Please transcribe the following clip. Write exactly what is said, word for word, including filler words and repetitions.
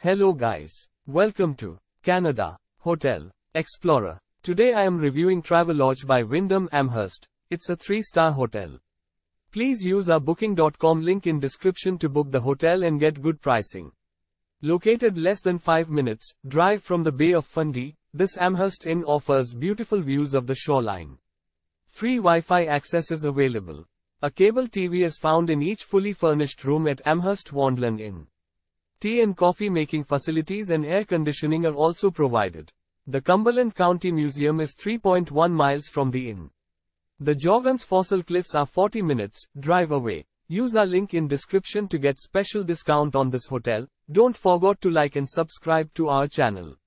Hello guys, welcome to Canada Hotel Explorer. Today I am reviewing Travelodge by Wyndham Amherst. It's a three-star hotel. Please use our booking dot com link in description to book the hotel and get good pricing. Located less than five minutes drive from the Bay of Fundy, this Amherst Inn offers beautiful views of the shoreline. Free Wi-Fi access is available. A cable T V is found in each fully furnished room at Amherst Wandlyn Inn. Tea and coffee making facilities and air conditioning are also provided. The Cumberland County Museum is three point one miles from the inn. The Joggins Fossil Cliffs are forty minutes drive away. Use our link in description to get special discount on this hotel. Don't forget to like and subscribe to our channel.